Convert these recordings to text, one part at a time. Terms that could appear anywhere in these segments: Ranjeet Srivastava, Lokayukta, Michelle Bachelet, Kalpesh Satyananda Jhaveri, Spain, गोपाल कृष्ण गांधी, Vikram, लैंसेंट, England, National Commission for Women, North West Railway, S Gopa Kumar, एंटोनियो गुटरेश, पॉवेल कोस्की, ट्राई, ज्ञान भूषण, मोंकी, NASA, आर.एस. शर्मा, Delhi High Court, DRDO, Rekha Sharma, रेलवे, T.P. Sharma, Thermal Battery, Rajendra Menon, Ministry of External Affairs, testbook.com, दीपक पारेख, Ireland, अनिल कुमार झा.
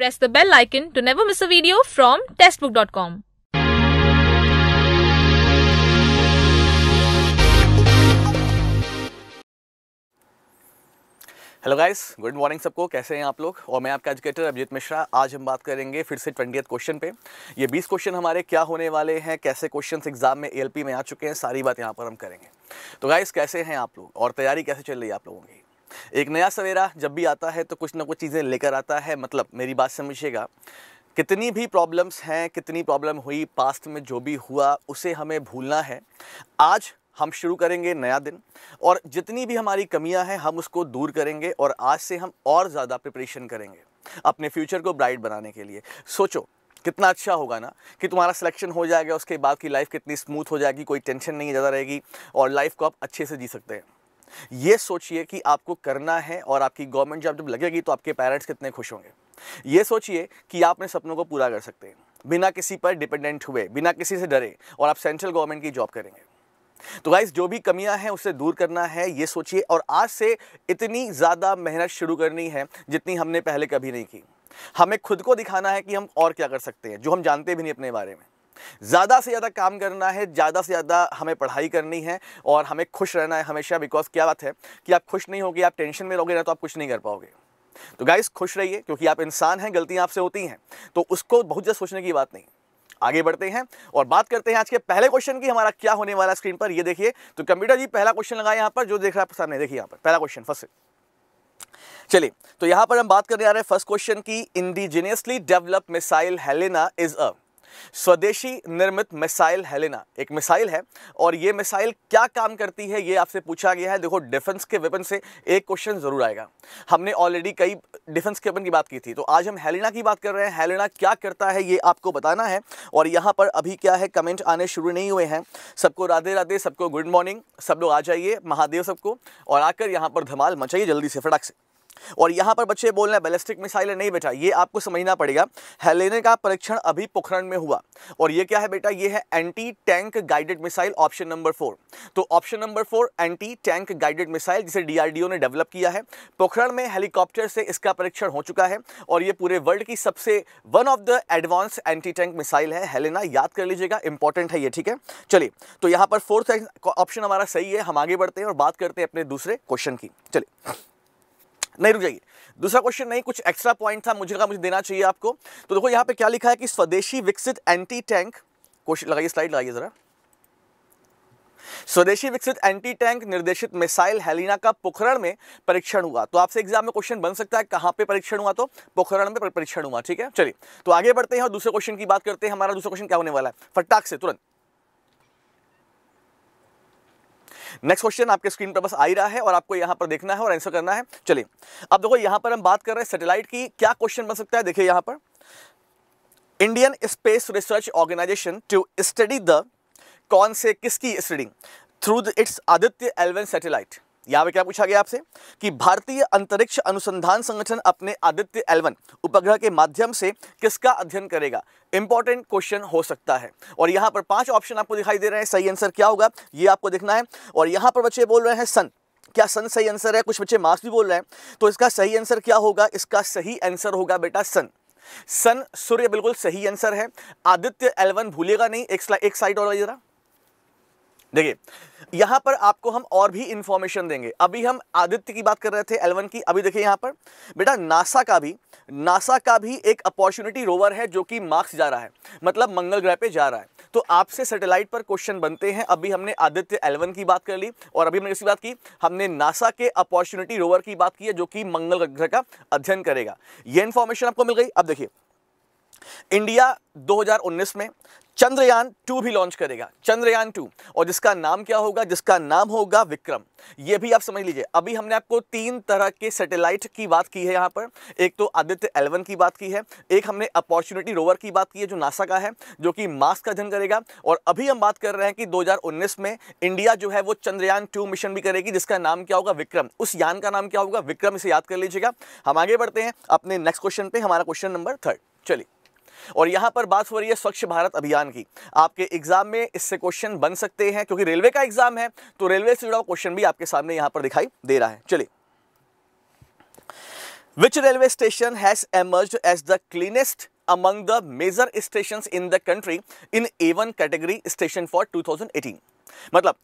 Press the bell icon to never miss a video from testbook.com. Hello guys, good morning सबको। कैसे हैं आप लोग? और मैं आपका एजुकेटर अभिजीत मिश्रा। आज हम बात करेंगे फिर से 20th क्वेश्चन पे। ये 20 क्वेश्चन हमारे क्या होने वाले हैं, कैसे क्वेश्चंस एग्जाम में एएलपी में आ चुके हैं, सारी बात यहाँ पर हम करेंगे। तो गाइस, कैसे हैं आप लोग और तैयारी कैसे चल रही है आप लोगों की? एक नया सवेरा जब भी आता है तो कुछ ना कुछ चीज़ें लेकर आता है। मतलब मेरी बात समझिएगा, कितनी भी प्रॉब्लम्स हैं, कितनी प्रॉब्लम हुई पास्ट में, जो भी हुआ उसे हमें भूलना है। आज हम शुरू करेंगे नया दिन और जितनी भी हमारी कमियां हैं हम उसको दूर करेंगे और आज से हम और ज़्यादा प्रिपरेशन करेंगे अपने फ्यूचर को ब्राइट बनाने के लिए। सोचो कितना अच्छा होगा ना कि तुम्हारा सिलेक्शन हो जाएगा, उसके बाद की लाइफ कितनी स्मूथ हो जाएगी, कोई टेंशन नहीं ज़्यादा रहेगी और लाइफ को आप अच्छे से जी सकते हैं। ये सोचिए कि आपको करना है और आपकी गवर्नमेंट जॉब जब लगेगी तो आपके पेरेंट्स कितने खुश होंगे। ये सोचिए कि आप अपने सपनों को पूरा कर सकते हैं बिना किसी पर डिपेंडेंट हुए, बिना किसी से डरे, और आप सेंट्रल गवर्नमेंट की जॉब करेंगे। तो गाइस, जो भी कमियां हैं उसे दूर करना है, ये सोचिए, और आज से इतनी ज़्यादा मेहनत शुरू करनी है जितनी हमने पहले कभी नहीं की। हमें खुद को दिखाना है कि हम और क्या कर सकते हैं जो हम जानते भी नहीं अपने बारे में। ज़्यादा से ज़्यादा काम करना है, ज़्यादा से ज़्यादा हमें पढ़ाई करनी है और हमें खुश रहना है हमेशा। बिकॉज क्या बात है कि आप खुश नहीं होगे, आप टेंशन में रहोगे ना, तो आप कुछ नहीं कर पाओगे। तो गाइस, खुश रहिए क्योंकि आप इंसान हैं, गलतियाँ आपसे होती हैं, तो उसको बहुत ज़्यादा सोचने की बात नहीं। आगे बढ़ते हैं और बात करते हैं आज के पहले क्वेश्चन की। हमारा क्या होने वाला स्क्रीन पर ये देखिए। तो कंप्यूटर जी पहला क्वेश्चन लगाए यहाँ पर, जो देख रहा है सामने, देखिए यहाँ पर पहला क्वेश्चन फर्स्ट। चलिए, तो यहाँ पर हम बात करने आ रहे हैं फर्स्ट क्वेश्चन की। Indigenously developed missile Helena is a, स्वदेशी निर्मित मिसाइल हेलिना एक मिसाइल है और ये मिसाइल क्या काम करती है ये आपसे पूछा गया है। देखो, डिफेंस के वेपन से एक क्वेश्चन जरूर आएगा। हमने ऑलरेडी कई डिफेंस के वेपन की बात की थी, तो आज हम हेलिना की बात कर रहे हैं। हेलिना क्या करता है ये आपको बताना है। और यहाँ पर अभी क्या है, कमेंट आने शुरू नहीं हुए हैं। सबको राधे राधे, सबको गुड मॉर्निंग, सब लोग आ जाइए, महादेव सबको, और आकर यहाँ पर धमाल मचाइए जल्दी से फटाक से। और यहाँ पर बच्चे बोल रहे हैं बैलिस्टिक मिसाइल है। नहीं बेटा, ये आपको समझना पड़ेगा। हेलिना का परीक्षण अभी पोखरण में हुआ और ये क्या है बेटा, ये है anti tank guided missile, option number 4। तो option number 4 anti tank guided missile, जिसे डीआरडीओ ने डेवलप किया है। पोखरण में हेलीकॉप्टर से इसका परीक्षण हो चुका है और ये पूरे वर्ल्ड की सबसे one of the advance anti tank missile है हेलिना। याद कर लीजिएगा, इंपॉर्टेंट है ये, ठीक है। चलिए, तो यहाँ पर 4th ऑप्शन हमारा सही है। हम आगे बढ़ते हैं और बात करते हैं अपने दूसरे क्वेश्चन की। चलिए, नहीं रुक जाइए, दूसरा क्वेश्चन नहीं, कुछ एक्स्ट्रा पॉइंट था मुझे देना चाहिए आपको। तो देखो यहाँ पे क्या लिखा है कि स्वदेशी विकसित एंटी टैंक, क्वेश्चन लगाइए, स्लाइड लगाइए जरा। स्वदेशी विकसित एंटी टैंक निर्देशित मिसाइल हेलिना का पोखरण में परीक्षण हुआ। तो आपसे एग्जाम में क्वेश्चन बन सकता है कहां पे परीक्षण हुआ, तो पोखरण में परीक्षण हुआ, ठीक है। चलिए, तो आगे बढ़ते हैं और दूसरे क्वेश्चन की बात करते हैं। हमारा दूसरा क्वेश्चन क्या होने वाला है, फटाक से तुरंत। नेक्स्ट क्वेश्चन आपके स्क्रीन पर बस आ ही रहा है और आपको यहाँ पर देखना है और आंसर करना है। चलिए, अब देखो यहाँ पर हम बात कर रहे हैं सैटेलाइट की। क्या क्वेश्चन बन सकता है, देखिए यहाँ पर। Indian space research organisation to study the, कौन से किसकी स्टडी, थ्रू इट्स आदित्य एल1 सैटेलाइट। यहाँ पे क्या पूछा गया आपसे कि भारतीय अंतरिक्ष अनुसंधान संगठन अपने आदित्य एल1 उपग्रह के माध्यम से किसका अध्ययन करेगा। इंपॉर्टेंट क्वेश्चन हो सकता है। और यहाँ पर 5 ऑप्शन आपको दिखाई दे रहे हैं, सही आंसर क्या होगा ये आपको देखना है। और यहाँ पर बच्चे बोल रहे हैं सन, क्या सन सही आंसर है? कुछ बच्चे मार्स भी बोल रहे हैं। तो इसका सही आंसर क्या होगा? इसका सही आंसर होगा बेटा सन। सन, सूर्य, बिल्कुल सही आंसर है। आदित्य एल1 भूलेगा नहीं। एक साइड और जरा देखिए, यहां पर आपको हम और भी इंफॉर्मेशन देंगे। अभी हम आदित्य की बात कर रहे थे, एल1 की। अभी देखिए यहां पर बेटा, नासा का भी एक अपॉर्चुनिटी रोवर है जो कि मार्स जा रहा है, मतलब मंगल ग्रह पे जा रहा है। तो आपसे सैटेलाइट पर क्वेश्चन बनते हैं। अभी हमने आदित्य एल1 की बात कर ली और अभी हमने किसकी बात की, हमने नासा के अपॉर्चुनिटी रोवर की बात की है जो कि मंगल ग्रह का अध्ययन करेगा। यह इंफॉर्मेशन आपको मिल गई। अब देखिए, इंडिया 2019 में चंद्रयान 2 भी लॉन्च करेगा, चंद्रयान 2, और जिसका नाम क्या होगा, जिसका नाम होगा विक्रम। ये भी आप समझ लीजिए। अभी हमने आपको 3 तरह के सैटेलाइट की बात की है यहाँ पर। एक तो आदित्य एल1 की बात की है, एक हमने अपॉर्चुनिटी रोवर की बात की है जो नासा का है, जो कि मार्स का अध्ययन करेगा, और अभी हम बात कर रहे हैं कि 2019 में इंडिया जो है वो चंद्रयान 2 मिशन भी करेगी, जिसका नाम क्या होगा, विक्रम। उस यान का नाम क्या होगा, विक्रम। इसे याद कर लीजिएगा। हम आगे बढ़ते हैं अपने नेक्स्ट क्वेश्चन पे, हमारा क्वेश्चन नंबर 3। चलिए, और यहाँ पर बात हो रही है स्वच्छ भारत अभियान की। आपके एग्जाम में इससे क्वेश्चन बन सकते हैं क्योंकि रेलवे का एग्जाम है, तो रेलवे से जुड़ा क्वेश्चन भी आपके सामने यहाँ पर दिखाई दे रहा है। चलिए, Which railway station has emerged as the cleanest among the major stations in the country in A1 category station for 2018? मतलब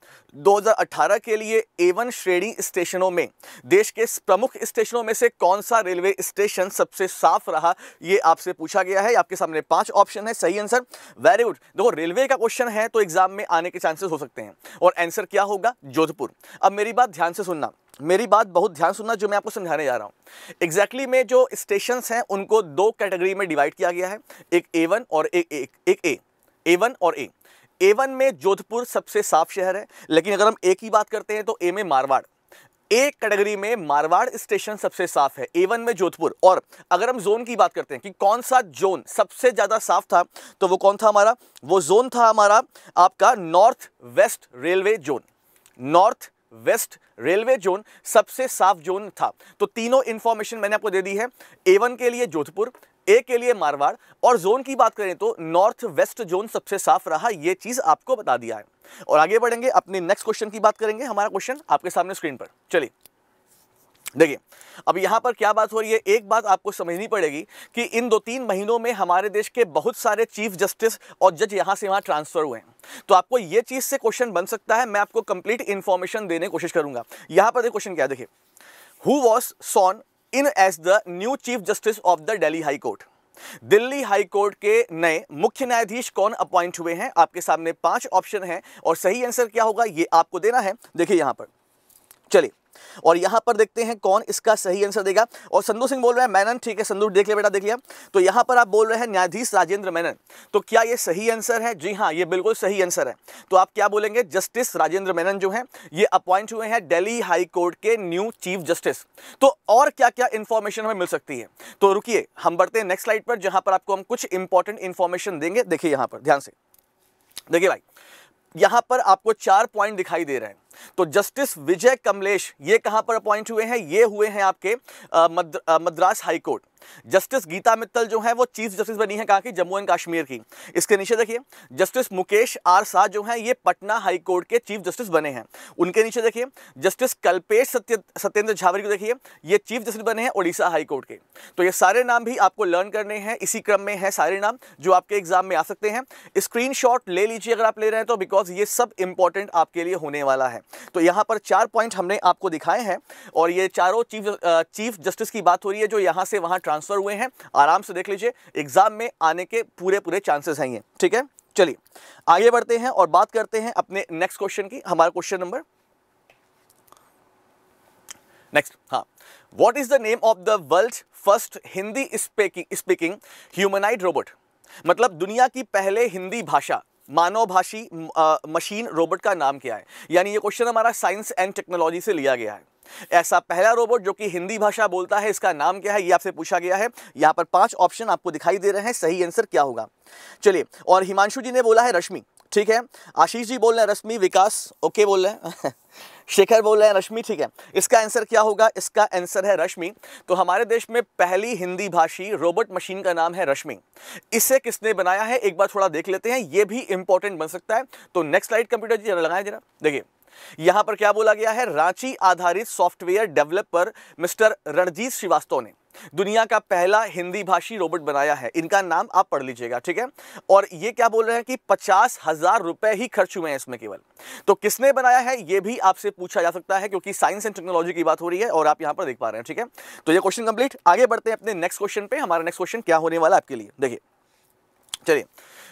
2018 के लिए A1 श्रेणी स्टेशनों में देश के प्रमुख स्टेशनों में से कौन सा रेलवे स्टेशन सबसे साफ रहा, ये आपसे पूछा गया है। आपके सामने 5 ऑप्शन है, सही आंसर, वेरी गुड। देखो रेलवे का क्वेश्चन है तो एग्जाम में आने के चांसेस हो सकते हैं और आंसर क्या होगा, जोधपुर। अब मेरी बात ध्यान से सुनना, मेरी बात बहुत ध्यान सुनना जो मैं आपको समझाने जा रहा हूँ। एग्जैक्टली में जो स्टेशंस हैं उनको 2 कैटेगरी में डिवाइड किया गया है, एक A1 और एक ए। A1 में जोधपुर सबसे साफ शहर है, लेकिन अगर हम A की बात करते हैं तो A में मारवाड़, A कैटेगरी में मारवाड़ स्टेशन सबसे साफ है A1 में जोधपुर। और अगर हम जोन की बात करते हैं कि कौन सा जोन सबसे ज़्यादा साफ था, तो वो कौन था हमारा, वो जोन था हमारा आपका north west रेलवे zone. North west रेलवे zone सबसे साफ जोन था। तो तीनों इन्फॉर्मेशन मैंने आपको दे दी है, A1 के लिए जोधपुर, A के लिए मारवाड़, और जोन की बात करें तो नॉर्थ वेस्ट जोन सबसे साफ रहा, ये चीज़ आपको बता दिया है। और आगे बढ़ेंगे, अपने नेक्स्ट क्वेश्चन की बात करेंगे। हमारा क्वेश्चन आपके सामने स्क्रीन पर, चलिए देखिए। अब यहाँ पर क्या बात हो रही है, एक बात आपको समझनी पड़ेगी कि इन 2-3 महीनों में हमारे देश के बहुत सारे चीफ जस्टिस और जज यहाँ से वहाँ ट्रांसफ़र हुए हैं, तो आपको ये चीज़ से क्वेश्चन बन सकता है। मैं आपको कंप्लीट इन्फॉर्मेशन देने की कोशिश करूँगा। यहाँ पर क्वेश्चन क्या है, देखिए, who was sworn in as the new chief justice of the Delhi high court. Delhi high court के नए मुख्य न्यायाधीश कौन अपॉइंट हुए हैं? आपके सामने 5 ऑप्शन हैं और सही आंसर क्या होगा ये आपको देना है। देखिए यहाँ पर, चलिए, और यहाँ पर देखते हैं कौन इसका सही आंसर देगा। और संधू सिंह बोल रहे हैं मेनन, ठीक है संधू, देख लिया बेटा, देख लिया। तो यहाँ पर आप बोल रहे हैं न्यायाधीश राजेंद्र मेनन, तो क्या ये सही आंसर है? जी हाँ, ये बिल्कुल सही आंसर है। तो आप क्या बोलेंगे, जस्टिस राजेंद्र मेनन जो है ये अपॉइंट हुए हैं दिल्ली हाई कोर्ट के न्यू चीफ जस्टिस। तो और क्या क्या इंफॉर्मेशन हमें मिल सकती है, तो रुकिए हम बढ़ते हैं नेक्स्ट स्लाइड पर, जहाँ पर आपको हम कुछ इंपॉर्टेंट इंफॉर्मेशन देंगे। देखिए यहाँ पर ध्यान से, देखिए भाई यहाँ पर आपको 4 पॉइंट दिखाई दे रहे हैं। तो जस्टिस विजय कमलेश ये कहाँ पर अपॉइंट हुए हैं? ये हुए हैं आपके Madras high court. Justice Geeta Mittal जो है वो चीफ जस्टिस बनी है कहाँ की, जम्मू एंड कश्मीर की। इसके नीचे देखिए जस्टिस मुकेश आर शाह जो है ये पटना हाई कोर्ट के चीफ जस्टिस बने हैं। उनके नीचे देखिए जस्टिस कल्पेश सत्येंद्र झावरी को देखिए, ये चीफ जस्टिस बने हैं उड़ीसा हाई कोर्ट के। तो ये सारे नाम भी आपको लर्न करने हैं, इसी क्रम में है सारे नाम जो आपके एग्जाम में आ सकते हैं। स्क्रीनशॉट ले लीजिए अगर आप ले रहे हैं तो, बिकॉज ये सब इंपॉर्टेंट आपके लिए होने वाला है। तो यहाँ पर 4 पॉइंट हमने आपको दिखाए हैं और ये चारों चीफ जस्टिस की बात हो रही है जो यहाँ से वहाँ ट्रांसफर हुए हैं। आराम से देख लीजिए, एग्जाम में आने के पूरे चांसेस हैं ये, ठीक है। चलिए आगे बढ़ते हैं और बात करते हैं अपने नेक्स्ट क्वेश्चन की। हमारा क्वेश्चन नंबर नेक्स्ट, हाँ, what is the name of the world first Hindi speaking humanoid robot. मतलब दुनिया की पहले हिंदी भाषा मानव भाषी मशीन रोबोट का नाम क्या है? यानी ये क्वेश्चन हमारा साइंस एंड टेक्नोलॉजी से लिया गया है। ऐसा पहला रोबोट जो कि हिंदी भाषा बोलता है, इसका नाम क्या है ये आपसे पूछा गया है। यहाँ पर 5 ऑप्शन आपको दिखाई दे रहे हैं, सही आंसर क्या होगा। चलिए, और हिमांशु जी ने बोला है रश्मि, ठीक है। आशीष जी बोल रहे हैं रश्मि, विकास ओके बोल रहे हैं, शेखर बोल रहे हैं रश्मि, ठीक है। इसका आंसर क्या होगा? इसका आंसर है रश्मि। तो हमारे देश में पहली हिंदी भाषी रोबोट मशीन का नाम है रश्मि। इसे किसने बनाया है एक बार थोड़ा देख लेते हैं, ये भी इंपॉर्टेंट बन सकता है। तो नेक्स्ट स्लाइड कंप्यूटर जी लगाएं जरा, देखिए यहाँ पर क्या बोला गया है। रांची आधारित software developer mister Ranjit Shrivastava ने दुनिया का पहला हिंदी भाषी रोबोट बनाया है। इनका नाम आप पढ़ लीजिएगा, ठीक है। और ये क्या बोल रहे हैं कि 50,000 रुपए ही खर्च हुए हैं इसमें केवल। तो किसने बनाया है ये भी आपसे पूछा जा सकता है, क्योंकि साइंस एंड टेक्नोलॉजी की बात हो रही है और आप यहाँ पर देख पा रहे हैं, ठीक है। तो ये क्वेश्चन कंप्लीट। आगे बढ़ते हैं अपने नेक्स्ट क्वेश्चन पे। हमारा नेक्स्ट क्वेश्चन क्या होने वाला है आपके लिए, देखिए। चलिए,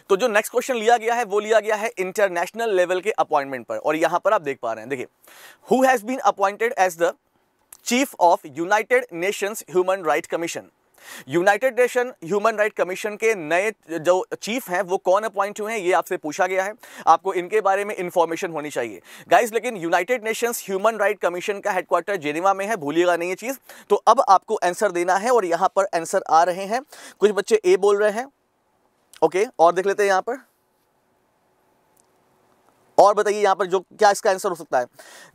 तो जो नेक्स्ट क्वेश्चन लिया गया है वो लिया गया है इंटरनेशनल लेवल के अपॉइंटमेंट पर। और यहाँ पर आप देख पा रहे हैं, देखिए, who has been appointed as the chief of United Nations human right commission. United Nation human right commission के नए जो चीफ हैं वो कौन अपॉइंट हुए हैं ये आपसे पूछा गया है। आपको इनके बारे में इंफॉर्मेशन होनी चाहिए गाइस। लेकिन United Nations human right commission का हेडक्वार्टर जेनेवा में है, भूलिएगा नहीं ये चीज़। तो अब आपको आंसर देना है और यहाँ पर आंसर आ रहे हैं। कुछ बच्चे ए बोल रहे हैं, ओके, और देख लेते हैं यहाँ पर, और बताइए यहाँ पर जो क्या इसका आंसर हो सकता है।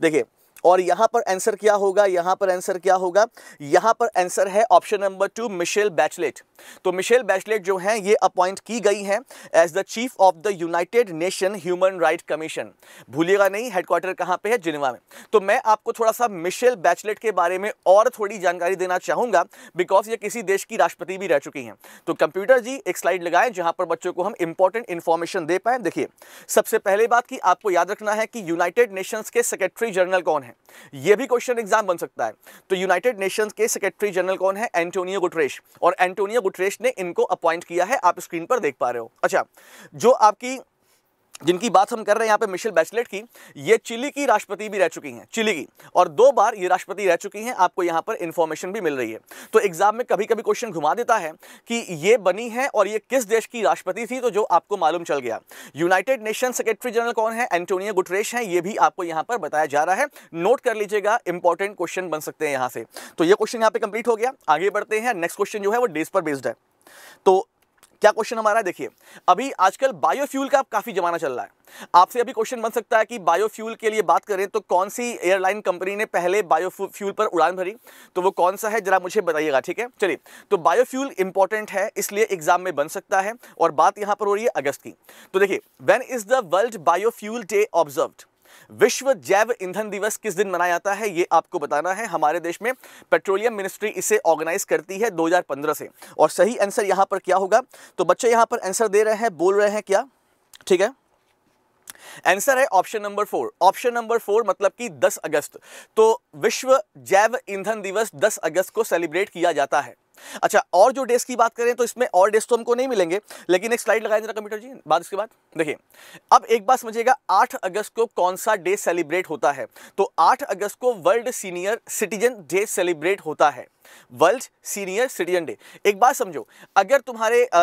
देखिए और यहाँ पर आंसर क्या होगा, यहाँ पर आंसर क्या होगा, यहाँ पर आंसर है ऑप्शन नंबर 2 मिशेल बैचलेट। तो मिशेल बैचलेट जो हैं ये अपॉइंट की गई हैं as the chief of the United Nation human right commission. भूलिएगा नहीं हेडक्वार्टर कहाँ पे है, जिनेवा में। तो मैं आपको थोड़ा सा मिशेल बैचलेट के बारे में और थोड़ी जानकारी देना चाहूँगा बिकॉज ये किसी देश की राष्ट्रपति भी रह चुकी हैं। तो कंप्यूटर जी एक स्लाइड लगाएं जहाँ पर बच्चों को हम इंपॉर्टेंट इंफॉर्मेशन दे पाएँ। देखिए सबसे पहले बात की आपको याद रखना है कि यूनाइटेड नेशंस के सेक्रेटरी जनरल कौन है, ये भी क्वेश्चन एग्जाम बन सकता है। तो यूनाइटेड नेशंस के सेक्रेटरी जनरल कौन है, एंटोनियो गुटरेश, और एंटोनियो गुटरेश ने इनको अपॉइंट किया है, आप स्क्रीन पर देख पा रहे हो। अच्छा, जो आपकी जिनकी बात हम कर रहे हैं यहाँ पे मिशेल बैचलेट की, ये चिली की राष्ट्रपति भी रह चुकी हैं, चिली की, और 2 बार ये राष्ट्रपति रह चुकी हैं। आपको यहाँ पर इन्फॉर्मेशन भी मिल रही है। तो एग्जाम में कभी कभी क्वेश्चन घुमा देता है कि ये बनी है और ये किस देश की राष्ट्रपति थी, तो जो आपको मालूम चल गया। यूनाइटेड नेशन सेक्रेटरी जनरल कौन है, एंटोनियो गुटरेश हैं, ये भी आपको यहाँ पर बताया जा रहा है। नोट कर लीजिएगा, इंपॉर्टेंट क्वेश्चन बन सकते हैं यहाँ से। तो ये क्वेश्चन यहाँ पर कंप्लीट हो गया। आगे बढ़ते हैं, नेक्स्ट क्वेश्चन जो है वो डेज पर बेस्ड है। तो क्या क्वेश्चन हमारा, देखिए अभी आजकल बायोफ्यूल का काफ़ी जमाना चल रहा है। आपसे अभी क्वेश्चन बन सकता है कि बायोफ्यूल के लिए बात करें तो कौन सी एयरलाइन कंपनी ने पहले बायोफ्यूल पर उड़ान भरी, तो वो कौन सा है जरा मुझे बताइएगा। ठीक है, चलिए। तो बायोफ्यूल इंपॉर्टेंट है इसलिए एग्जाम में बन सकता है, और बात यहाँ पर हो रही है अगस्त की। तो देखिए, when is the world biofuel day observed, विश्व जैव ईंधन दिवस किस दिन मनाया जाता है, ये आपको बताना है। हमारे देश में पेट्रोलियम मिनिस्ट्री इसे ऑर्गेनाइज करती है 2015 से, और सही आंसर यहां पर क्या होगा, तो बच्चे यहां पर आंसर दे रहे हैं, बोल रहे हैं क्या, ठीक है, आंसर है ऑप्शन नंबर 4। ऑप्शन नंबर 4 मतलब कि 10 अगस्त। तो विश्व जैव ईंधन दिवस 10 अगस्त को सेलिब्रेट किया जाता है। अच्छा, और जो डेज की बात करें तो इसमें और डेज तो हमको नहीं मिलेंगे, लेकिन एक स्लाइड लगाएं जरा कंप्यूटर जी। बाद इसके बाद देखिए, अब एक बात समझिएगा, 8 अगस्त को कौन सा डे सेलिब्रेट होता है, तो 8 अगस्त को world senior citizen day celebrate होता है। World senior citizen day. एक बात समझो, अगर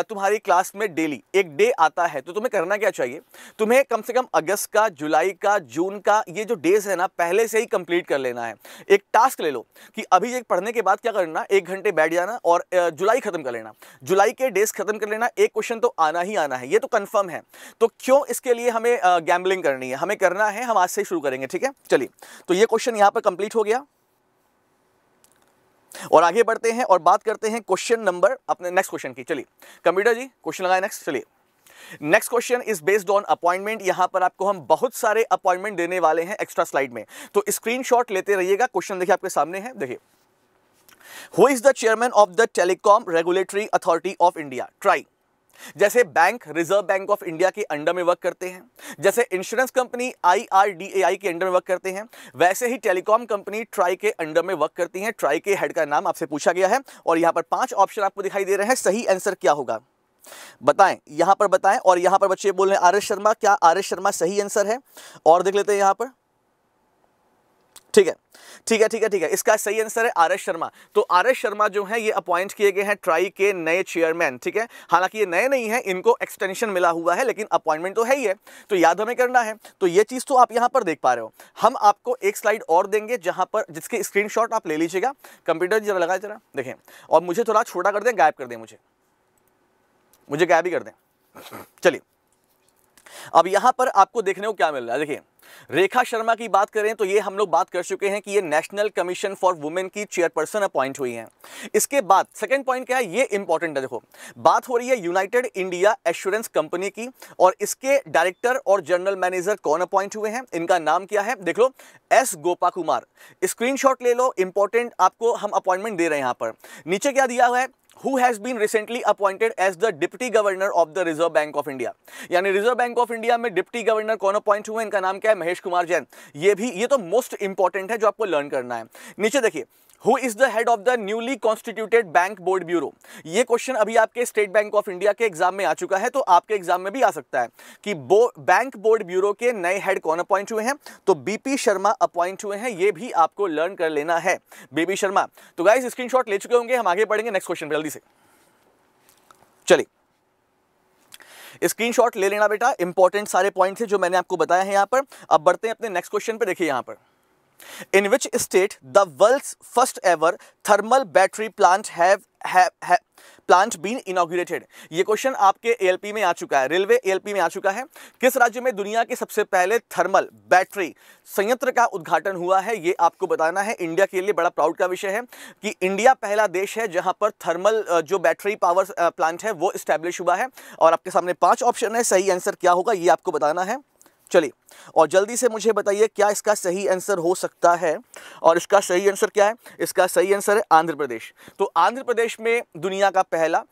तुम्हारी क्लास में डेली एक डे आता है तो तुम्हें करना क्या चाहिए, तुम्हें कम से कम अगस्त का, जुलाई का, जून का, ये जो डेज है ना पहले से ही कंप्लीट कर लेना है। एक टास्क ले लो कि अभी एक पढ़ने के बाद क्या करना, 1 घंटे बैठ जाना और जुलाई खत्म कर लेना, जुलाई के डेज खत्म कर लेना, एक क्वेश्चन तो आना ही आना है, ये तो कंफर्म है। तो क्यों इसके लिए हमें गैम्बलिंग करनी है, हमें करना है, हम आज से ही शुरू करेंगे। ठीक है, चलिए। तो ये क्वेश्चन यहाँ पर कंप्लीट हो गया, और आगे बढ़ते हैं और बात करते हैं क्वेश्चन नंबर अपने नेक्स्ट क्वेश्चन की। चलिए कंप्यूटर जी क्वेश्चन लगाए नेक्स्ट। चलिए next question is based on appointment. यहां पर आपको हम बहुत सारे अपॉइंटमेंट देने वाले हैं एक्स्ट्रा स्लाइड में, तो स्क्रीनशॉट लेते रहिएगा। क्वेश्चन देखिए आपके सामने है, देखिए, who is the chairman of the telecom regulatory authority of India, ट्राई। जैसे bank reserve bank of India के अंडर में वर्क करते हैं, जैसे इंश्योरेंस कंपनी IRDAI के अंडर में वर्क करते हैं, वैसे ही टेलीकॉम कंपनी ट्राई के अंडर में वर्क करती हैं। ट्राई के हेड का नाम आपसे पूछा गया है, और यहाँ पर 5 ऑप्शन आपको दिखाई दे रहे हैं। सही आंसर क्या होगा बताएं, यहाँ पर बताएं। और यहाँ पर बच्चे बोल रहे हैं आर.एस. शर्मा। क्या आर.एस. शर्मा सही आंसर है? और देख लेते हैं यहाँ पर, ठीक है ठीक है ठीक है ठीक है, इसका सही आंसर है आर.एस. शर्मा। तो आर.एस. शर्मा जो है ये अपॉइंट किए गए हैं ट्राई के नए चेयरमैन। ठीक है, हालांकि ये नए नहीं हैं, इनको एक्सटेंशन मिला हुआ है, लेकिन अपॉइंटमेंट तो है ही है, तो याद हमें करना है। तो ये चीज़ तो आप यहाँ पर देख पा रहे हो। हम आपको एक स्लाइड और देंगे जहाँ पर जिसके स्क्रीनशॉट आप ले लीजिएगा। कंप्यूटर जरा लगाए जरा देखें, और मुझे थोड़ा छोटा कर दें, गायब कर दें, मुझे गायब ही कर दें। चलिए, अब यहाँ पर आपको देखने को क्या मिल रहा है, देखिए रेखा शर्मा की बात करें तो ये हम लोग बात कर चुके हैं कि ये नेशनल कमीशन फॉर वुमेन की चेयरपर्सन अपॉइंट हुई हैं। इसके बाद सेकंड पॉइंट क्या है, ये इंपॉर्टेंट है। देखो, बात हो रही है यूनाइटेड इंडिया एश्योरेंस कंपनी की, और इसके डायरेक्टर और जनरल मैनेजर कौन अपॉइंट हुए हैं, इनका नाम क्या है, देख लो, एस गोपा कुमार। स्क्रीनशॉट ले लो, इंपॉर्टेंट आपको हम अपॉइंटमेंट दे रहे हैं। यहाँ पर नीचे क्या दिया हुआ है, Who has been recently appointed as the Deputy Governor of the Reserve Bank of India? यानी रिजर्व बैंक ऑफ इंडिया में डिप्टी गवर्नर कौन अपॉइंट हुए, इनका नाम क्या है, महेश कुमार जैन। ये तो मोस्ट इंपॉर्टेंट है जो आपको लर्न करना है। नीचे देखिए, Who is the head of the newly constituted Bank Board Bureau? ये क्वेश्चन अभी आपके स्टेट बैंक ऑफ इंडिया के एग्जाम में आ चुका है, तो आपके एग्जाम में भी आ सकता है कि बैंक बोर्ड ब्यूरो के नए हेड कौन अपॉइंट हुए हैं, तो बीपी शर्मा अपॉइंट हुए हैं। ये भी आपको लर्न कर लेना है, बीपी शर्मा। तो गाइस स्क्रीनशॉट ले चुके होंगे, हम आगे बढ़ेंगे नेक्स्ट क्वेश्चन पे जल्दी से। चलिए स्क्रीनशॉट ले लेना बेटा, इंपॉर्टेंट सारे पॉइंट थे जो मैंने आपको बताया है यहाँ पर। अब बढ़ते हैं अपने नेक्स्ट क्वेश्चन पे। देखिए यहाँ पर In which state the world's first ever thermal battery plant plant been inaugurated? ये क्वेश्चन आपके ALP में आ चुका है, रेलवे ALP में आ चुका है। किस राज्य में दुनिया के सबसे पहले थर्मल बैटरी संयंत्र का उद्घाटन हुआ है, ये आपको बताना है। इंडिया के लिए बड़ा प्राउड का विषय है कि इंडिया पहला देश है जहां पर थर्मल जो बैटरी पावर प्लांट है वो इस्टेब्लिश हुआ है। और आपके सामने 5 ऑप्शन है, सही आंसर क्या होगा ये आपको बताना है। चलिए और जल्दी से मुझे बताइए क्या इसका सही आंसर हो सकता है, और इसका सही आंसर क्या है? इसका सही आंसर है आंध्र प्रदेश। तो आंध्र प्रदेश में दुनिया का पहला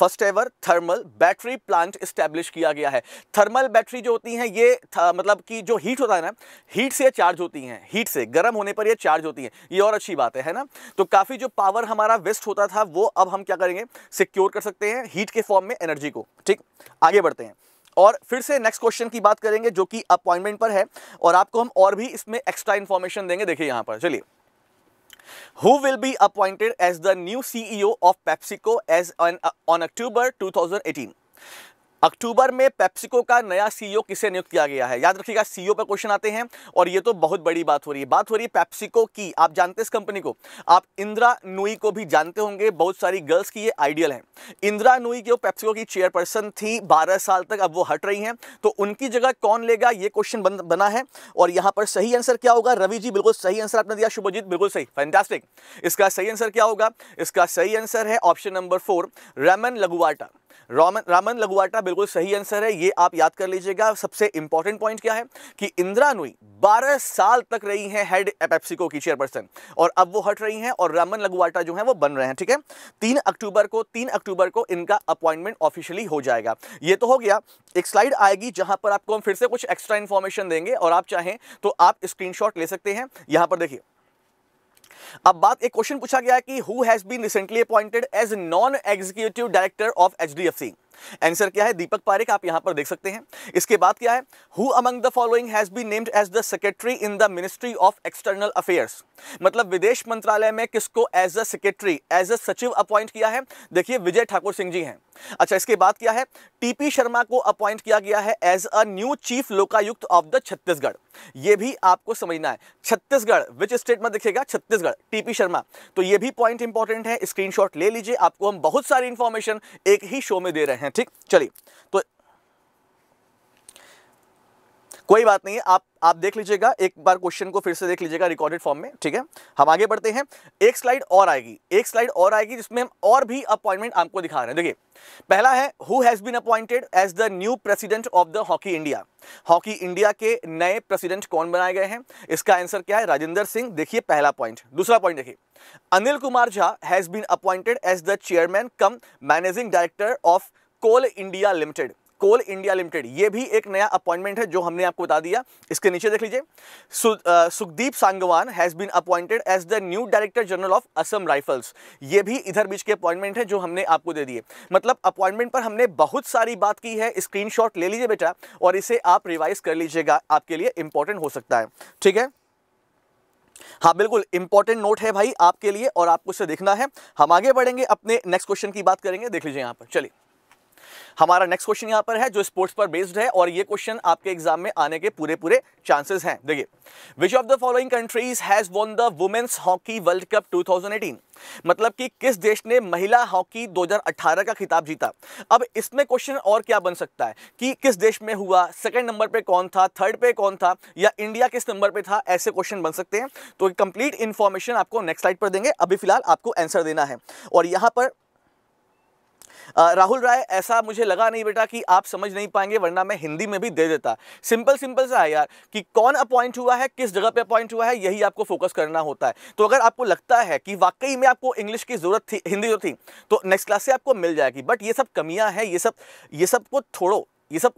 first ever thermal battery plant establish किया गया है। थर्मल बैटरी जो होती हैं ये मतलब कि जो हीट होता है ना, हीट से चार्ज होती हैं, हीट से गर्म होने पर ये चार्ज होती हैं, ये और अच्छी बात है ना। तो काफ़ी जो पावर हमारा वेस्ट होता था वो अब हम क्या करेंगे, सिक्योर कर सकते हैं हीट के फॉर्म में एनर्जी को। ठीक, आगे बढ़ते हैं और फिर से नेक्स्ट क्वेश्चन की बात करेंगे जो कि अपॉइंटमेंट पर है, और आपको हम और भी इसमें एक्स्ट्रा इंफॉर्मेशन देंगे। देखिए यहाँ पर, चलिए, Who will be appointed as the new CEO of PepsiCo as on October 2018? अक्टूबर में पेप्सिको का नया सीईओ किसे नियुक्त किया गया है? याद रखिएगा सीईओ पर क्वेश्चन आते हैं, और ये तो बहुत बड़ी बात हो रही है, बात हो रही है पेप्सिको की। आप जानते हैं इस कंपनी को, आप इंद्रा नूई को भी जानते होंगे, बहुत सारी गर्ल्स की ये आइडियल है। इंद्रा नूई जो पेप्सिको की चेयरपर्सन थी 12 साल तक, अब वो हट रही हैं, तो उनकी जगह कौन लेगा ये क्वेश्चन बना है। और यहाँ पर सही आंसर क्या होगा? रवि जी बिल्कुल सही आंसर आपने दिया, शुभजीत बिल्कुल सही, फैंटास्टिक। इसका सही आंसर क्या होगा? इसका सही आंसर है ऑप्शन नंबर 4, रामन लगुवाटा। रामन लगुवाटा बिल्कुल सही आंसर है, ये आप याद कर लीजिएगा। सबसे इंपॉर्टेंट पॉइंट क्या है कि इंद्रा नूई 12 साल तक रही हैं हेड पेप्सिको की चेयरपर्सन, और अब वो हट रही हैं और रामन लगुवाटा जो है वो बन रहे हैं। ठीक है, 3 अक्टूबर को इनका अपॉइंटमेंट ऑफिशियली हो जाएगा। ये तो हो गया, एक स्लाइड आएगी जहां पर आपको हम फिर से कुछ एक्स्ट्रा इंफॉर्मेशन देंगे, और आप चाहें तो आप स्क्रीनशॉट ले सकते हैं। यहां पर देखिए, अब बात, एक क्वेश्चन पूछा गया है कि who has been recently appointed as non executive director of HDFC। Answer क्या है? दीपक पारेख, आप यहां पर देख सकते हैं। इसके बाद क्या है, who among the following has been named as the secretary in the ministry of external affairs. मतलब विदेश मंत्रालय में किसको as a secretary, as a सचिव अपॉइंट किया है? देखिए विजय ठाकुर सिंह जी हैं। अच्छा, इसके बाद क्या है, टीपी शर्मा को अपॉइंट किया गया है as a new chief Lokayukta of the Chhattisgarh. यह भी आपको समझना है, छत्तीसगढ़ विच स्टेट में दिखेगा, छत्तीसगढ़, टीपी शर्मा। तो यह भी पॉइंट इंपॉर्टेंट है, स्क्रीनशॉट ले लीजिए, आपको हम बहुत सारी इंफॉर्मेशन एक ही शो में दे रहे हैं। ठीक, चलिए, तो कोई बात नहीं है, आप देख लीजिएगा, एक बार क्वेश्चन को फिर से देख लीजिएगा रिकॉर्डेड फॉर्म में। ठीक है, हम आगे बढ़ते हैं, एक स्लाइड और आएगी जिसमें हम और भी अपॉइंटमेंट आपको दिखा रहे हैं। देखिए, पहला है who has been appointed as the new president of the hockey India. Hockey India के नए प्रेसिडेंट कौन बनाए गए हैं? इसका आंसर क्या है? राजेंद्र सिंह। देखिए पहला पॉइंट। दूसरा पॉइंट देखिए, अनिल कुमार झा has been appointed as the chairman cum managing director of Coal India limited. Coal India limited, ये भी एक नया अपॉइंटमेंट है जो हमने आपको बता दिया। इसके नीचे देख लीजिए, Sukhdeep Sangwan has been appointed as the new director general of Assam Rifles. ये भी इधर बीच के अपॉइंटमेंट है जो हमने आपको दे दिए। मतलब अपॉइंटमेंट पर हमने बहुत सारी बात की है, स्क्रीनशॉट ले लीजिए बेटा, और इसे आप रिवाइज कर लीजिएगा, आपके लिए इंपॉर्टेंट हो सकता है। ठीक है, हाँ बिल्कुल इंपॉर्टेंट नोट है भाई आपके लिए, और आपको इसे देखना है। हम आगे बढ़ेंगे, अपने नेक्स्ट क्वेश्चन की बात करेंगे। देख लीजिए यहाँ पर, चलिए हमारा नेक्स्ट क्वेश्चन यहाँ पर है जो स्पोर्ट्स पर बेस्ड है, और ये क्वेश्चन आपके एग्जाम में आने के पूरे चांसेस हैं। देखिए, which of the following countries has won the women's hockey world cup 2018। मतलब कि किस देश ने महिला हॉकी 2018 का खिताब जीता। अब इसमें क्वेश्चन और क्या बन सकता है कि किस देश में हुआ, सेकंड नंबर पे कौन था, थर्ड पे कौन था, या इंडिया किस नंबर पे था, ऐसे क्वेश्चन बन सकते हैं। तो कंप्लीट इंफॉर्मेशन आपको नेक्स्ट स्लाइड पर देंगे, अभी फिलहाल आपको आंसर देना है। और यहाँ पर राहुल राय, ऐसा मुझे लगा नहीं बेटा कि आप समझ नहीं पाएंगे, वरना मैं हिंदी में भी दे देता। सिंपल सा है यार कि कौन अपॉइंट हुआ है, किस जगह पे अपॉइंट हुआ है, यही आपको फोकस करना होता है। तो अगर आपको लगता है कि वाकई में आपको इंग्लिश की जरूरत थी, हिंदी जो थी, तो नेक्स्ट क्लास से आपको मिल जाएगी। बट ये सब कमियां हैं, ये सबको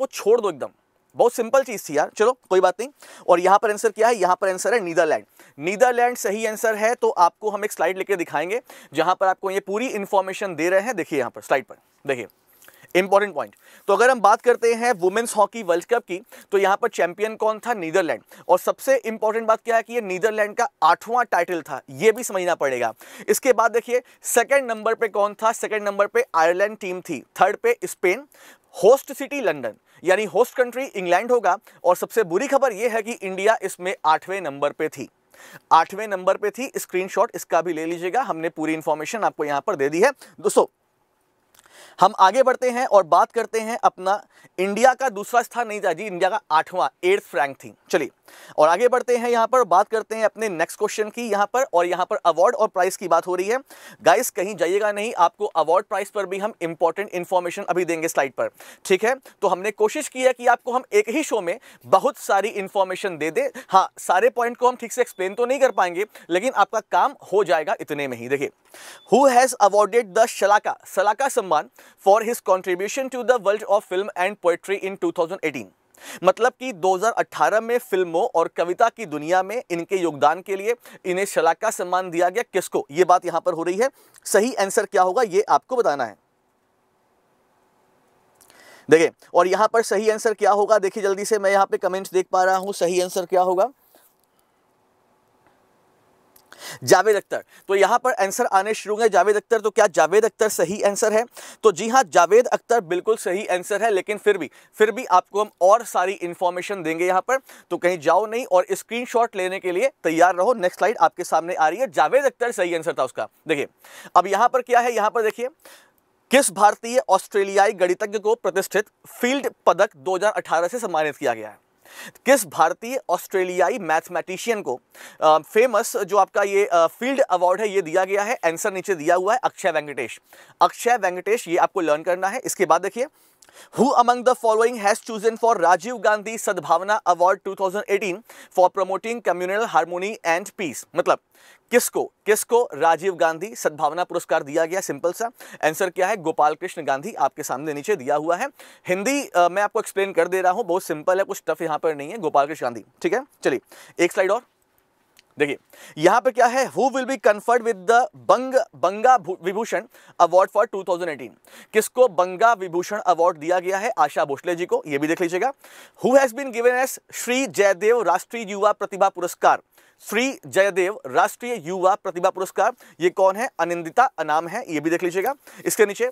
छोड़ दो एकदम, बहुत सिंपल चीज़ थी यार, चलो कोई बात नहीं। और यहाँ पर आंसर क्या है? यहाँ पर आंसर है नीदरलैंड। नीदरलैंड सही आंसर है। तो आपको हम एक स्लाइड लेकर दिखाएंगे जहाँ पर आपको ये पूरी इन्फॉर्मेशन दे रहे हैं। देखिए यहाँ पर स्लाइड पर, देखिए इंपॉर्टेंट पॉइंट। तो अगर हम बात करते हैं वुमेन्स हॉकी वर्ल्ड कप की, तो यहाँ पर चैंपियन कौन था? नीदरलैंड। और सबसे इंपॉर्टेंट बात क्या है कि ये नीदरलैंड का 8वां टाइटल था, ये भी समझना पड़ेगा। इसके बाद देखिए सेकंड नंबर पे कौन था? सेकंड नंबर पे आयरलैंड टीम थी, थर्ड पे स्पेन, होस्ट सिटी लंदन, यानी होस्ट कंट्री इंग्लैंड होगा। और सबसे बुरी खबर यह है कि इंडिया इसमें 8वें नंबर पर थी। 8वें नंबर पे थी। स्क्रीनशॉट इसका भी ले लीजिएगा, हमने पूरी इंफॉर्मेशन आपको यहाँ पर दे दी है। दोस्तों हम आगे बढ़ते हैं और बात करते हैं अपना इंडिया का दूसरा स्थान नहीं था जी, इंडिया का 8th रैंक थी। चलिए और आगे बढ़ते हैं यहाँ पर, बात करते हैं अपने नेक्स्ट क्वेश्चन की यहाँ पर। और यहाँ पर अवार्ड और प्राइस की बात हो रही है। गाइस कहीं जाइएगा नहीं, आपको अवार्ड प्राइस पर भी हम इंपॉर्टेंट इन्फॉर्मेशन अभी देंगे स्लाइड पर, ठीक है। तो हमने कोशिश की है कि आपको हम एक ही शो में बहुत सारी इंफॉर्मेशन दे दें। हाँ, सारे पॉइंट को हम ठीक से एक्सप्लेन तो नहीं कर पाएंगे, लेकिन आपका काम हो जाएगा इतने में ही। देखिए, who has awarded the Shalaka Samman for his contribution to the world of film and poetry in 2018। मतलब कि 2018 में फिल्मों और कविता की दुनिया में इनके योगदान के लिए इन्हें शलाका सम्मान दिया गया, किसको? ये बात यहां पर हो रही है। सही आंसर क्या होगा ये आपको बताना है। देखिए और यहां पर सही आंसर क्या होगा, देखिए जल्दी से, मैं यहां पे कमेंट्स देख पा रहा हूं। सही आंसर क्या होगा? जावेद अख्तर। तो यहाँ पर आंसर आने शुरू हुए जावेद अख्तर। तो क्या जावेद अख्तर सही आंसर है? तो जी हाँ, जावेद अख्तर बिल्कुल सही आंसर है। लेकिन फिर भी आपको हम और सारी इंफॉर्मेशन देंगे यहाँ पर, तो कहीं जाओ नहीं और स्क्रीनशॉट लेने के लिए तैयार रहो। नेक्स्ट स्लाइड आपके सामने आ रही है। जावेद अख्तर सही आंसर था उसका। देखिए अब यहाँ पर क्या है, यहाँ पर देखिए, किस भारतीय ऑस्ट्रेलियाई गणितज्ञ को प्रतिष्ठित फील्ड पदक 2018 से सम्मानित किया गया है? किस भारतीय ऑस्ट्रेलियाई मैथमेटिशियन को फेमस जो आपका ये फील्ड अवार्ड है ये दिया गया है? आंसर नीचे दिया हुआ है, अक्षय वेंकटेश। ये आपको लर्न करना है। इसके बाद देखिए, who among the following has chosen for Rajiv Gandhi Sadbhavana award 2018 for promoting communal harmony and peace. मतलब किसको राजीव गांधी सद्भावना पुरस्कार दिया गया? सिंपल सा आंसर क्या है, गोपाल कृष्ण गांधी। आपके सामने नीचे दिया हुआ है। हिंदी मैं आपको एक्सप्लेन कर दे रहा हूं, बहुत सिंपल है, कुछ टफ यहाँ पर नहीं है। गोपाल कृष्ण गांधी, ठीक है। चलिए एक स्लाइड और देखिए, यहाँ पे क्या है, who will be conferred with the Banga Vibhushan award for 2018। किसको बंगा विभूषण अवार्ड दिया गया है? आशा भोसले जी को। ये भी देख लीजिएगा। Who has been given as Shri Jaidev राष्ट्रीय युवा प्रतिभा पुरस्कार। श्री जयदेव राष्ट्रीय युवा प्रतिभा पुरस्कार ये कौन है? अनिंदिता अनाम है। ये भी देख लीजिएगा। इसके नीचे,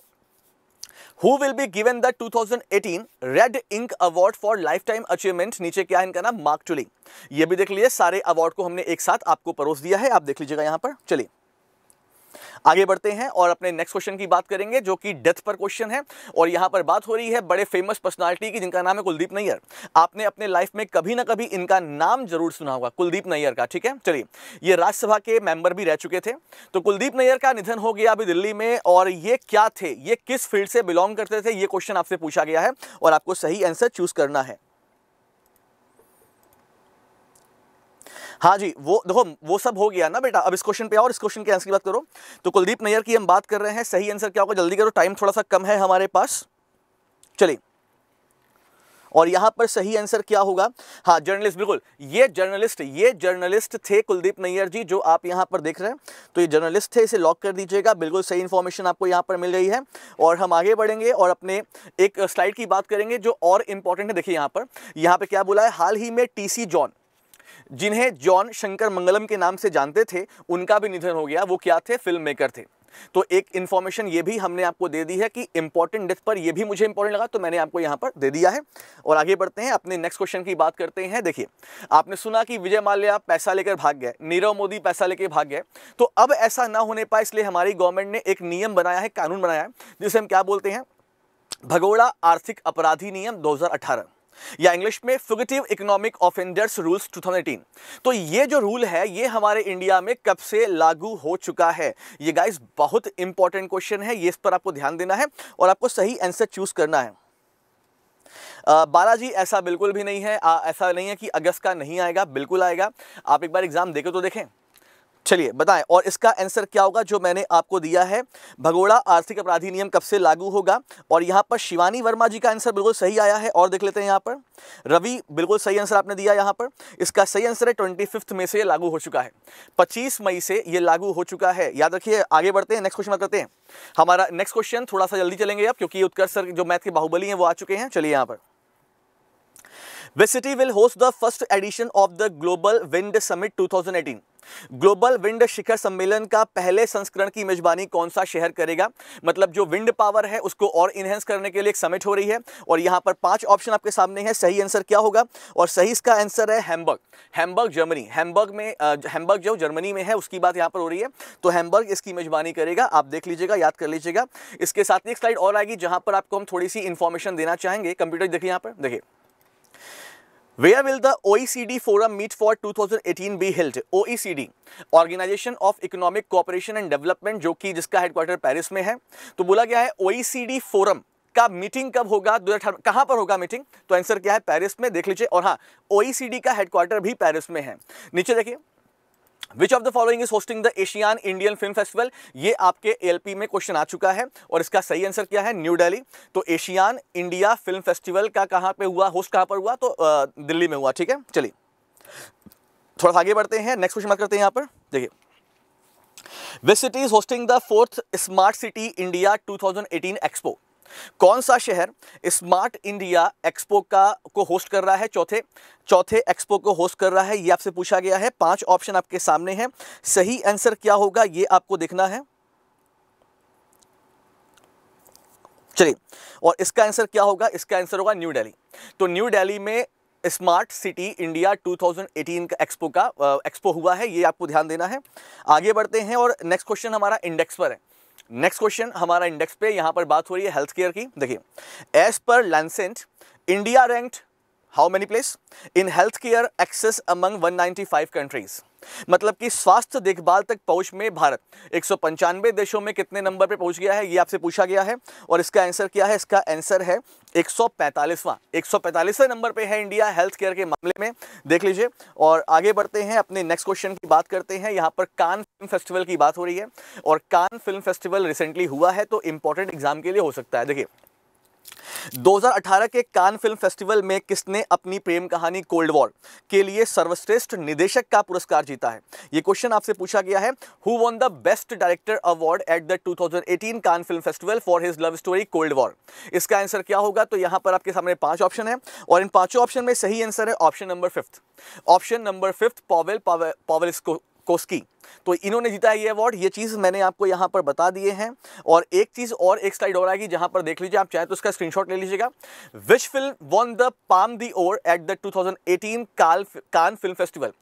Who will be given the 2018 Red Ink Award for Lifetime Achievement? नीचे क्या है इनका नाम? Mark Tully. ये भी देख लीजिए, सारे अवार्ड को हमने एक साथ आपको परोस दिया है, आप देख लीजिएगा यहाँ पर। चलिए आगे बढ़ते हैं और अपने नेक्स्ट क्वेश्चन की बात करेंगे, जो कि डेथ पर क्वेश्चन है। और यहाँ पर बात हो रही है बड़े फेमस पर्सनालिटी की, जिनका नाम है कुलदीप नैयर। आपने अपने लाइफ में कभी ना कभी इनका नाम जरूर सुना होगा, कुलदीप नैयर का, ठीक है। चलिए, ये राज्यसभा के मेंबर भी रह चुके थे। तो कुलदीप नैयर का निधन हो गया अभी दिल्ली में। और ये क्या थे, ये किस फील्ड से बिलोंग करते थे, ये क्वेश्चन आपसे पूछा गया है और आपको सही आंसर चूज करना है। हाँ जी, वो देखो, वो सब हो गया ना बेटा। अब इस क्वेश्चन पे आओ और इस क्वेश्चन के आंसर की बात करो। तो कुलदीप नैयर की हम बात कर रहे हैं। सही आंसर क्या होगा जल्दी करो, टाइम थोड़ा सा कम है हमारे पास। चलिए और यहाँ पर सही आंसर क्या होगा? हाँ, जर्नलिस्ट, बिल्कुल, ये जर्नलिस्ट थे कुलदीप नैयर जी, जो आप यहाँ पर देख रहे हैं। तो ये जर्नलिस्ट थे, इसे लॉक कर दीजिएगा। बिल्कुल सही इन्फॉर्मेशन आपको यहाँ पर मिल रही है। और हम आगे बढ़ेंगे और अपने एक स्लाइड की बात करेंगे जो और इम्पोर्टेंट है। देखिए यहाँ पर क्या बोला है, हाल ही में टीसी जॉन, जिन्हें जॉन शंकर मंगलम के नाम से जानते थे, उनका भी निधन हो गया। वो क्या थे? फिल्म मेकर थे। तो एक इंफॉर्मेशन ये भी हमने आपको दे दी है कि इंपॉर्टेंट डेथ पर, ये भी मुझे इंपॉर्टेंट लगा तो मैंने आपको यहाँ पर दे दिया है। और आगे बढ़ते हैं, अपने नेक्स्ट क्वेश्चन की बात करते हैं। देखिए, आपने सुना कि विजय माल्या पैसा लेकर भाग गए, नीरव मोदी पैसा लेकर भाग गए। तो अब ऐसा ना होने पाए, इसलिए हमारी गवर्नमेंट ने एक नियम बनाया है, कानून बनाया है, जिसे हम क्या बोलते हैं? भगोड़ा आर्थिक अपराधी नियम 2018 या इंग्लिश में फुगेटिव इकोनॉमिक ऑफेंडर्स रूल्स 2018। तो ये जो रूल है, ये हमारे इंडिया में कब से लागू हो चुका है? ये गाइस बहुत इंपॉर्टेंट क्वेश्चन है, ये इस पर आपको ध्यान देना है और आपको सही आंसर चूज करना है। बालाजी, ऐसा बिल्कुल भी नहीं है, ऐसा नहीं है कि अगस्त का नहीं आएगा, बिल्कुल आएगा। आप एक बार एग्जाम देखे तो देखें। चलिए बताएं और इसका आंसर क्या होगा जो मैंने आपको दिया है, भगोड़ा आर्थिक अपराधी नियम कब से लागू होगा। और यहाँ पर शिवानी वर्मा जी का आंसर बिल्कुल सही आया है। और देख लेते हैं यहाँ पर, रवि, बिल्कुल सही आंसर आपने दिया। यहाँ पर इसका सही आंसर है 25 मई से ये लागू हो चुका है, 25 मई से ये लागू हो चुका है, याद रखिए। आगे बढ़ते हैं, नेक्स्ट क्वेश्चन करते हैं। हमारा नेक्स्ट क्वेश्चन थोड़ा सा जल्दी चलेंगे आप, क्योंकि उत्कर्ष सर जो मैथ के बाहुबली हैं वो आ चुके हैं। चलिए यहाँ पर This city will host the first edition of the Global Wind Summit 2018. Global wind शिखर सम्मेलन का पहले संस्करण की मेजबानी कौन सा शहर करेगा, मतलब जो विंड पावर है उसको और इनहेंस करने के लिए एक समिट हो रही है। और यहाँ पर 5 ऑप्शन आपके सामने है, सही आंसर क्या होगा? और सही इसका आंसर है हैम्बर्ग। हैम्बर्ग जर्मनी, हैम्बर्ग जो जर्मनी में है उसकी बात यहाँ पर हो रही है, तो हैम्बर्ग इसकी मेजबानी करेगा। आप देख लीजिएगा, याद कर लीजिएगा। इसके साथ ही एक स्लाइड और आएगी जहाँ पर आपको हम थोड़ी सी इंफॉर्मेशन देना चाहेंगे। कंप्यूटर देखिए, यहाँ पर देखिए, Where will the OECD Forum meet for 2018 be held? OECD, Organization of Economic Cooperation and Development, जो कि जिसका हेडक्वार्टर पेरिस में है, तो बोला गया है OECD Forum का मीटिंग कब होगा, कहां पर होगा मीटिंग? तो आंसर क्या है? पेरिस में, देख लीजिए। और हाँ, OECD का हेडक्वार्टर भी पेरिस में है। नीचे देखिए, Which of the following is hosting the Asian Indian Film Festival? ये आपके ALP में क्वेश्चन आ चुका है और इसका सही आंसर क्या है? न्यू दिल्ली। तो एशियन इंडिया फिल्म फेस्टिवल का कहाँ पे हुआ, होस्ट कहाँ पर हुआ? तो दिल्ली में हुआ। ठीक है, चलिए थोड़ा आगे बढ़ते हैं, नेक्स्ट क्वेश्चन बात करते हैं। यहाँ पर देखिए, Which city is hosting the 4th Smart City India 2018 Expo? कौन सा शहर स्मार्ट इंडिया एक्सपो को होस्ट कर रहा है, चौथे एक्सपो को होस्ट कर रहा है, ये आपसे पूछा गया है। 5 ऑप्शन आपके सामने हैं, सही आंसर क्या होगा ये आपको देखना है। चलिए, और इसका आंसर क्या होगा? इसका आंसर होगा न्यू दिल्ली। तो न्यू दिल्ली में स्मार्ट सिटी इंडिया 2018 का एक्सपो हुआ है, ये आपको ध्यान देना है। आगे बढ़ते हैं और नेक्स्ट क्वेश्चन हमारा इंडेक्स पर है। नेक्स्ट क्वेश्चन हमारा इंडेक्स पे, यहाँ पर बात हो रही है हेल्थ केयर की। देखिए, as per लैंसेंट, India ranked how many place in health care access among 195 countries, मतलब कि स्वास्थ्य देखभाल तक पहुंच में भारत 195 देशों में कितने नंबर पे पहुंच गया है, ये आपसे पूछा गया है। और इसका आंसर क्या है? इसका आंसर है 145वां नंबर पे है इंडिया हेल्थ केयर के मामले में, देख लीजिए। और आगे बढ़ते हैं, अपने नेक्स्ट क्वेश्चन की बात करते हैं। यहाँ पर कान फिल्म फेस्टिवल की बात हो रही है और कान फिल्म फेस्टिवल रिसेंटली हुआ है, तो इंपॉर्टेंट एग्जाम के लिए हो सकता है। देखिए, 2018 के कान फिल्म फेस्टिवल में किसने अपनी प्रेम कहानी कोल्ड वॉर के लिए सर्वश्रेष्ठ निदेशक का पुरस्कार जीता है, ये क्वेश्चन आपसे पूछा गया है। Who won the best director award at the 2018 Cannes film festival for his love story cold war, इसका आंसर क्या होगा? तो यहाँ पर आपके सामने 5 ऑप्शन है और इन 5 ऑप्शन में सही आंसर है ऑप्शन नंबर 5 पॉवेल कोस्की। तो इन्होंने जीता है ये अवार्ड, ये चीज़ मैंने आपको यहाँ पर बता दिए हैं। और एक चीज़ और, एक स्लाइड और आएगी जहाँ पर देख लीजिए, आप चाहे तो इसका स्क्रीनशॉट ले लीजिएगा। Which film won the palm the ore at the 2018 Cannes film festival?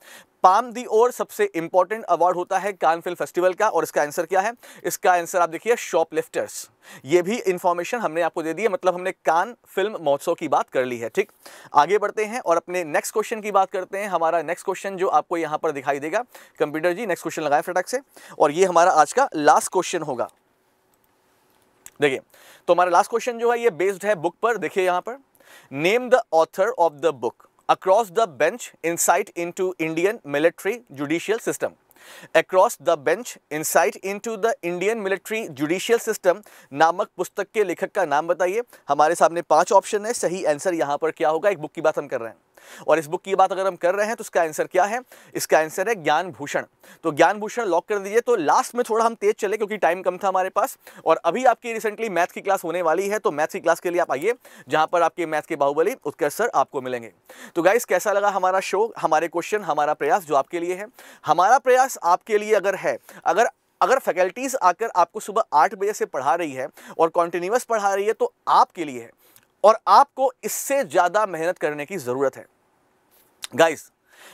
Palm दी ओर सबसे इंपॉर्टेंट अवार्ड होता है कान फिल्म फेस्टिवल का, और इसका आंसर क्या है? इसका आंसर आप देखिए, शॉपलिफ्टर्स। ये भी इंफॉर्मेशन हमने आपको दे दी है, मतलब हमने कान फिल्म महोत्सव की बात कर ली है। ठीक, आगे बढ़ते हैं और अपने नेक्स्ट क्वेश्चन की बात करते हैं। हमारा नेक्स्ट क्वेश्चन जो आपको यहाँ पर दिखाई देगा, कंप्यूटर जी नेक्स्ट क्वेश्चन लगाए फटाक से, और ये हमारा आज का लास्ट क्वेश्चन होगा। देखिए, तो हमारा लास्ट क्वेश्चन जो है ये बेस्ड है बुक पर। देखिए यहाँ पर, name the author of the book across the bench insight into Indian military judicial system. Across the Bench, Insight into the Indian Military Judicial System नामक पुस्तक के लेखक का नाम बताइए। हमारे सामने 5 ऑप्शन है, सही आंसर यहाँ पर क्या होगा? एक बुक की बात हम कर रहे हैं और इस बुक की बात अगर हम कर रहे हैं तो इसका आंसर क्या है? इसका आंसर है ज्ञान भूषण। तो ज्ञान भूषण लॉक कर दीजिए। तो लास्ट में थोड़ा हम तेज चले क्योंकि टाइम कम था हमारे पास, और अभी आपकी रिसेंटली मैथ की क्लास होने वाली है, तो मैथ की क्लास के लिए आप आइए जहां पर आपके मैथ के बाहुबली उत्कर्ष सर आपको मिलेंगे। तो गाइस, कैसा लगा हमारा शो, हमारे क्वेश्चन, हमारा प्रयास जो आपके लिए है? हमारा प्रयास आपके लिए अगर है, अगर फैकल्टीज आकर आपको सुबह 8 बजे से पढ़ा रही है और कॉन्टिन्यूस पढ़ा रही है, तो आपके लिए है और आपको इससे ज़्यादा मेहनत करने की ज़रूरत है। गाइस,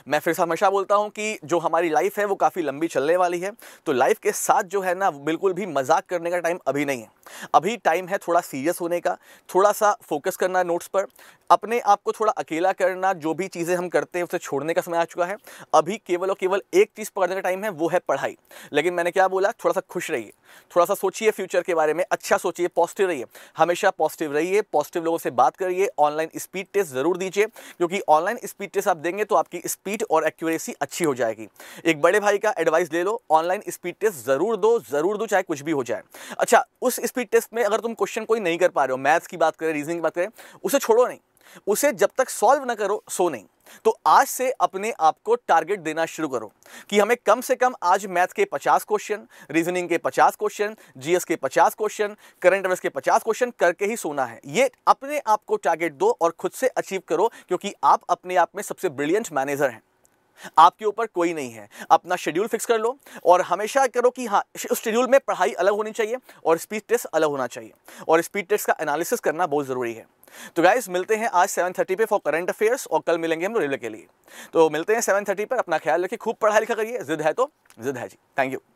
मैं फिर से हमेशा बोलता हूं कि जो हमारी लाइफ है वो काफ़ी लंबी चलने वाली है, तो लाइफ के साथ जो है ना, बिल्कुल भी मजाक करने का टाइम अभी नहीं है। अभी टाइम है थोड़ा सीरियस होने का, थोड़ा सा फोकस करना नोट्स पर, अपने आप को थोड़ा अकेला करना, जो भी चीज़ें हम करते हैं उसे छोड़ने का समय आ चुका है। अभी केवल और केवल एक चीज़ पकड़ने का टाइम है, वो है पढ़ाई। लेकिन मैंने क्या बोला? थोड़ा सा खुश रहिए, थोड़ा सा सोचिए फ्यूचर के बारे में, अच्छा सोचिए, पॉजिटिव रहिए, हमेशा पॉजिटिव रहिए, पॉजिटिव लोगों से बात करिए। ऑनलाइन स्पीड टेस्ट ज़रूर दीजिए, क्योंकि ऑनलाइन स्पीड टेस्ट आप देंगे तो आपकी स्पीड और एक्यूरेसी अच्छी हो जाएगी। एक बड़े भाई का एडवाइस ले लो, ऑनलाइन स्पीड टेस्ट ज़रूर दो, चाहे कुछ भी हो जाए। अच्छा, उस स्पीड टेस्ट में अगर तुम क्वेश्चन कोई नहीं कर पा रहे हो, मैथ्स की बात करें, रीजनिंग की बात करें, उसे छोड़ो नहीं, उसे जब तक सॉल्व ना करो सो नहीं। तो आज से अपने आप को टारगेट देना शुरू करो कि हमें कम से कम आज मैथ के 50 क्वेश्चन, रीजनिंग के 50 क्वेश्चन, जीएस के 50 क्वेश्चन, करंट अफेयर्स के 50 क्वेश्चन करके ही सोना है। ये अपने आप को टारगेट दो और खुद से अचीव करो, क्योंकि आप अपने आप में सबसे ब्रिलियंट मैनेजर हैं। आपके ऊपर कोई नहीं है। अपना शेड्यूल फिक्स कर लो और हमेशा करो कि हाँ, उस शेड्यूल में पढ़ाई अलग होनी चाहिए और स्पीड टेस्ट अलग होना चाहिए, और स्पीड टेस्ट का एनालिसिस करना बहुत ज़रूरी है। तो गाइस, मिलते हैं आज 7:30 पे फॉर करंट अफेयर्स, और कल मिलेंगे हम रेलवे के लिए। तो मिलते हैं 7:30 पर। अपना ख्याल रखिए, खूब पढ़ाई लिखा करिए, जिद है तो जिद है जी। Thank you.